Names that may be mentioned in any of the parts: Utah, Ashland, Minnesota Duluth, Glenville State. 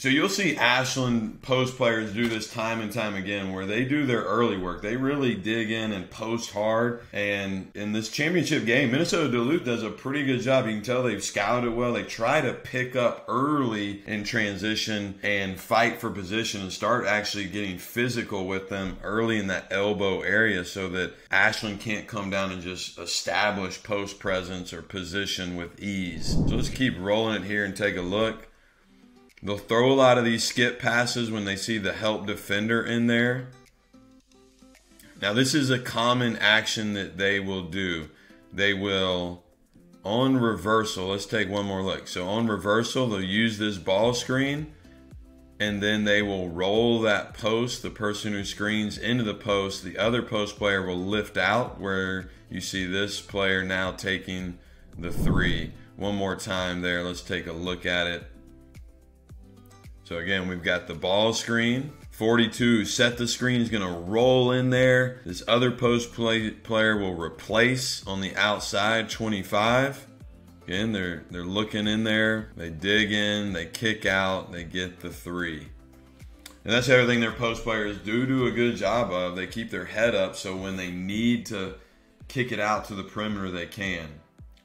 So you'll see Ashland post players do this time and time again, where they do their early work. They really dig in and post hard. And in this championship game, Minnesota Duluth does a pretty good job. You can tell they've scouted well. They try to pick up early in transition and fight for position and start actually getting physical with them early in that elbow area so that Ashland can't come down and just establish post presence or position with ease. So let's keep rolling it here and take a look. They'll throw a lot of these skip passes when they see the help defender in there. Now this is a common action that they will do. They will, on reversal, let's take one more look. So on reversal, they'll use this ball screen, and then they will roll that post, the person who screens, into the post. The other post player will lift out, where you see this player now taking the three. One more time there, let's take a look at it. So again, we've got the ball screen. 42 set the screen, is gonna roll in there. This other post player will replace on the outside, 25. Again, they're looking in there. They dig in, they kick out, they get the three. And that's everything their post players do a good job of. They keep their head up, so when they need to kick it out to the perimeter, they can.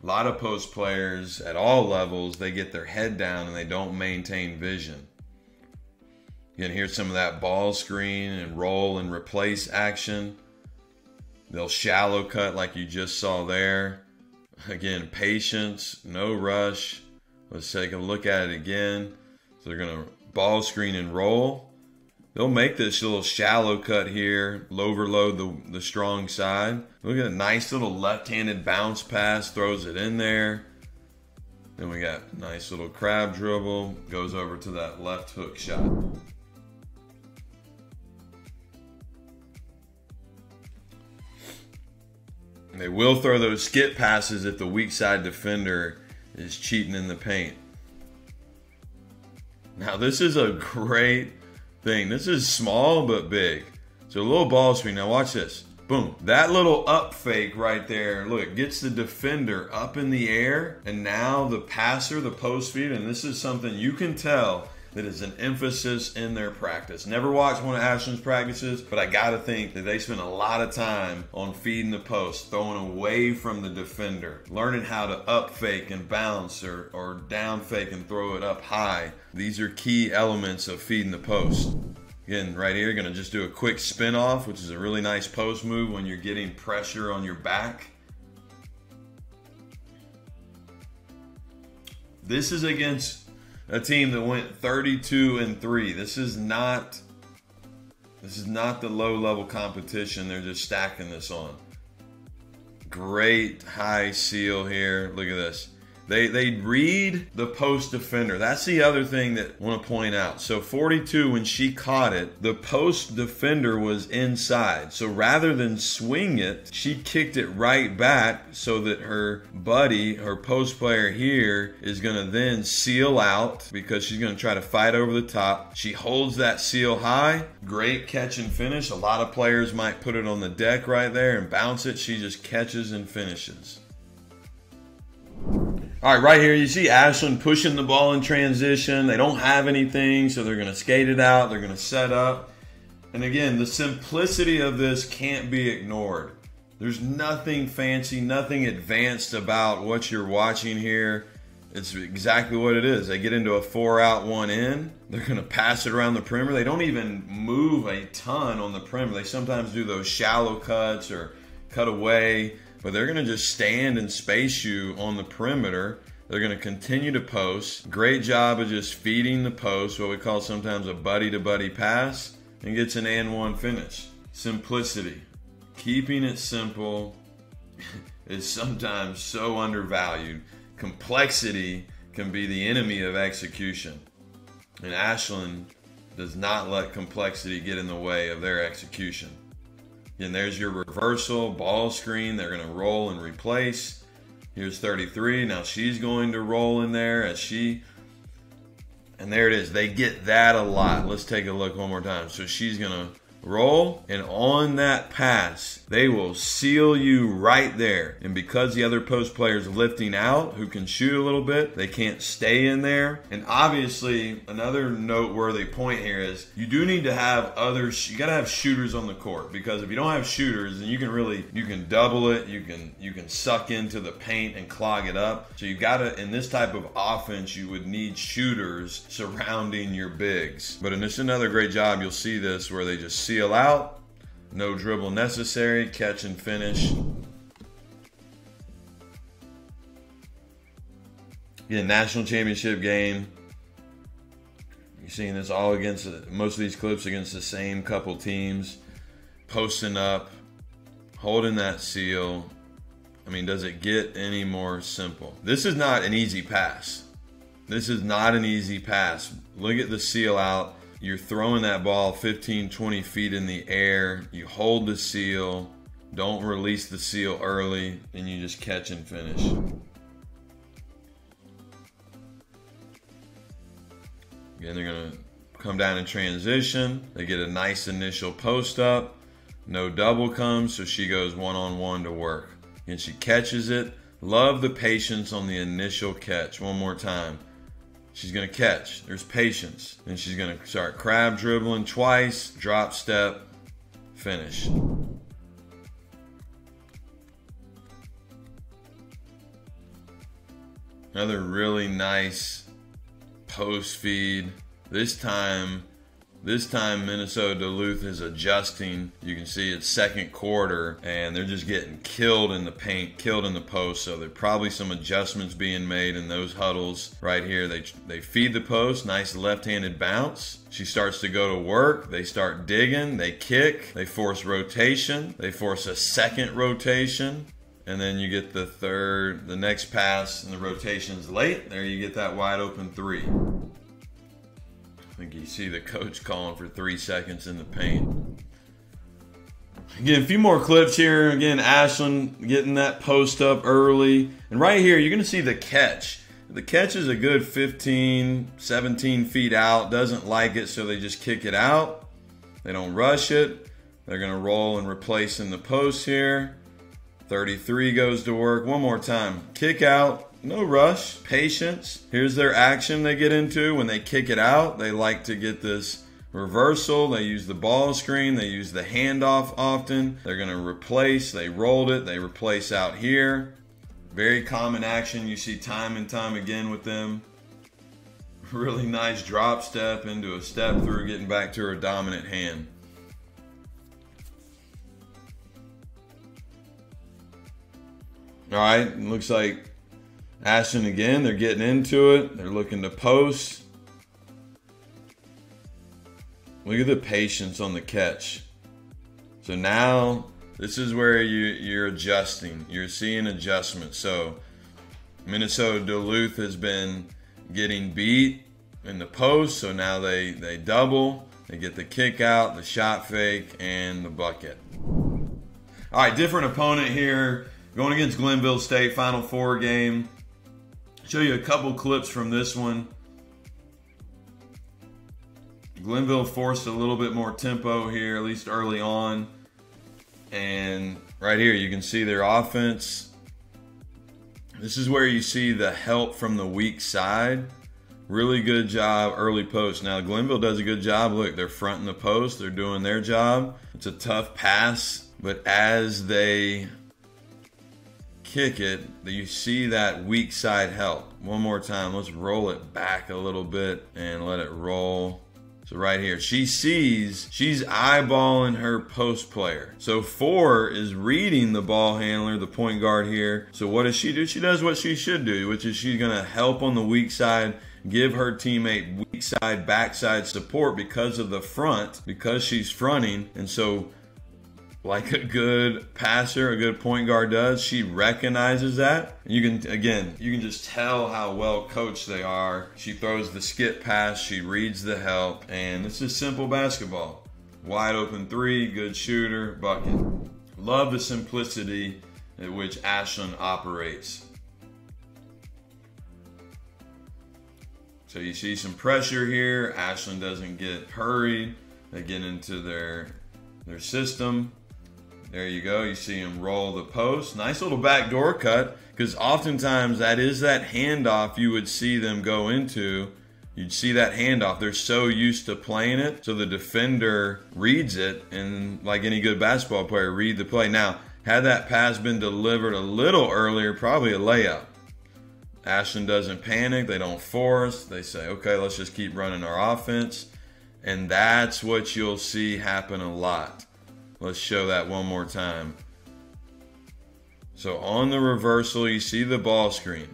A lot of post players at all levels, they get their head down and they don't maintain vision. Again, here's some of that ball screen and roll and replace action. They'll shallow cut like you just saw there. Again, patience, no rush. Let's take a look at it again. So they're gonna ball screen and roll. They'll make this little shallow cut here, overload the strong side. Look at a nice little left-handed bounce pass, throws it in there. Then we got a nice little crab dribble, goes over to that left hook shot. They will throw those skip passes if the weak side defender is cheating in the paint. Now this is a great thing. This is small but big. So a little ball screen. Now watch this. Boom. That little up fake right there. Look, gets the defender up in the air. And now the passer, the post feed, and this is something you can tell that is an emphasis in their practice. Never watched one of Ashland's practices, but I gotta think that they spend a lot of time on feeding the post, throwing away from the defender, learning how to up fake and bounce or down fake and throw it up high. These are key elements of feeding the post. Again, right here, gonna just do a quick spin off, which is a really nice post move when you're getting pressure on your back. This is against a team that went 32-3. This is not the low level competition they're just stacking this on. Great high seal here. Look at this. They read the post defender. That's the other thing that I want to point out. So 42, when she caught it, the post defender was inside. So rather than swing it, she kicked it right back so that her buddy, her post player here, is going to then seal out because she's going to try to fight over the top. She holds that seal high. Great catch and finish. A lot of players might put it on the deck right there and bounce it. She just catches and finishes. All right, right here you see Ashland pushing the ball in transition. They don't have anything, so they're going to skate it out. They're going to set up. And again, the simplicity of this can't be ignored. There's nothing fancy, nothing advanced about what you're watching here. It's exactly what it is. They get into a 4-out, 1-in. They're going to pass it around the perimeter. They don't even move a ton on the perimeter. They sometimes do those shallow cuts or cut away. But they're going to just stand and space you on the perimeter. They're going to continue to post. Great job of just feeding the post, what we call sometimes a buddy-to-buddy pass, and gets an and-one finish. Simplicity. Keeping it simple is sometimes so undervalued. Complexity can be the enemy of execution. And Ashland does not let complexity get in the way of their execution. And there's your reversal, ball screen. They're going to roll and replace. Here's 33. Now she's going to roll in there as she, and there it is. They get that a lot. Let's take a look one more time. So she's going to roll, and on that pass, they will seal you right there. And because the other post player is lifting out, who can shoot a little bit, they can't stay in there. And obviously, another noteworthy point here is you do need to have others, you gotta have shooters on the court, because if you don't have shooters, then you can really, you can double it, you can suck into the paint and clog it up. So you gotta, in this type of offense, you would need shooters surrounding your bigs. But in this, another great job, you'll see this where they just seal out, no dribble necessary, catch and finish. Again, national championship game. You're seeing this all against, most of these clips against the same couple teams, posting up, holding that seal. I mean, does it get any more simple? This is not an easy pass. This is not an easy pass. Look at the seal out. You're throwing that ball 15, 20 feet in the air. You hold the seal. Don't release the seal early. And you just catch and finish. Again, they're going to come down in transition. They get a nice initial post up. No double comes, so she goes one-on-one to work. And she catches it. Love the patience on the initial catch. One more time. She's going to catch. There's patience. And she's going to start crab dribbling twice. Drop step. Finish. Another really nice post feed. This time Minnesota Duluth is adjusting. You can see it's second quarter and they're just getting killed in the paint, killed in the post. So there's probably some adjustments being made in those huddles right here. They feed the post, nice left-handed bounce. She starts to go to work. They start digging, they kick, they force rotation. They force a second rotation. And then you get the third, the next pass, and the rotation's late. There you get that wide open three. I think you see the coach calling for 3 seconds in the paint. Again, a few more clips here. Again, Ashland getting that post up early. And right here, you're going to see the catch. The catch is a good 15, 17 feet out. Doesn't like it, so they just kick it out. They don't rush it. They're going to roll and replace in the post here. 33 goes to work. One more time. Kick out. No rush, patience. Here's their action they get into when they kick it out. They like to get this reversal. They use the ball screen. They use the handoff often. They're going to replace. They rolled it. They replace out here. Very common action you see time and time again with them. Really nice drop step into a step through, getting back to her dominant hand. All right, looks like Ashton again, they're getting into it. They're looking to post. Look at the patience on the catch. So now this is where you're adjusting. You're seeing adjustments. So Minnesota Duluth has been getting beat in the post. So now they double. They get the kick out, the shot fake, and the bucket. All right, different opponent here. Going against Glenville State, Final Four game. Show you a couple clips from this one. Glenville forced a little bit more tempo here, at least early on. And right here, you can see their offense. This is where you see the help from the weak side. Really good job early post. Now, Glenville does a good job. Look, they're fronting the post. They're doing their job. It's a tough pass, but as they kick it, you see that weak side help. One more time, let's roll it back a little bit and let it roll. So right here, she sees, she's eyeballing her post player. So four is reading the ball handler, the point guard here. So what does she do? She does what she should do, which is she's gonna help on the weak side, give her teammate weak side, backside support because of the front, because she's fronting. And so like a good passer, a good point guard does, she recognizes that. And you can just tell how well coached they are. She throws the skip pass, she reads the help, and this is simple basketball. Wide open three, good shooter, bucket. Love the simplicity at which Ashland operates. So you see some pressure here. Ashland doesn't get hurried. They get into their their system. There you go. You see him roll the post. Nice little backdoor cut, because oftentimes that is that handoff you would see them go into. You'd see that handoff. They're so used to playing it. So the defender reads it, and like any good basketball player, read the play. Now, had that pass been delivered a little earlier, probably a layup. Ashland doesn't panic. They don't force. They say, okay, let's just keep running our offense. And that's what you'll see happen a lot. Let's show that one more time. So on the reversal, you see the ball screen.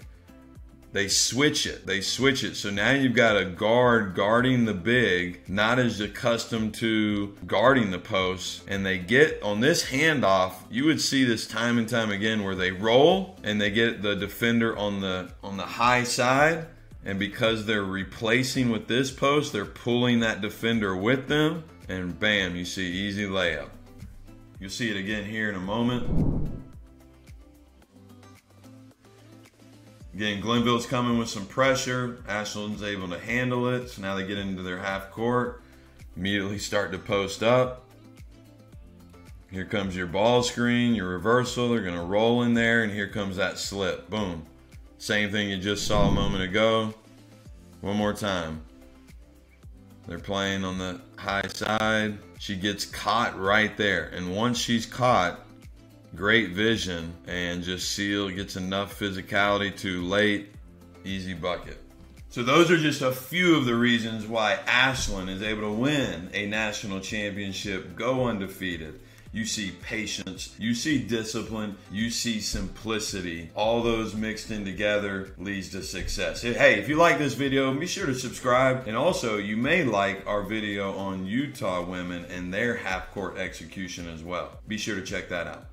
They switch it. They switch it. So now you've got a guard guarding the big, not as accustomed to guarding the post. And they get on this handoff. You would see this time and time again where they roll and they get the defender on the high side. And because they're replacing with this post, they're pulling that defender with them. And bam, you see easy layup. You'll see it again here in a moment. Again, Glenville's coming with some pressure. Ashland's able to handle it. So now they get into their half court. Immediately start to post up. Here comes your ball screen, your reversal. They're going to roll in there, and here comes that slip. Boom. Same thing you just saw a moment ago. One more time. They're playing on the high side. She gets caught right there. And once she's caught, great vision. And just seal gets enough physicality to late, easy bucket. So those are just a few of the reasons why Ashland is able to win a national championship, go undefeated. You see patience, you see discipline, you see simplicity. All those mixed in together leads to success. Hey, if you like this video, be sure to subscribe. And also, you may like our video on Utah women and their half-court execution as well. Be sure to check that out.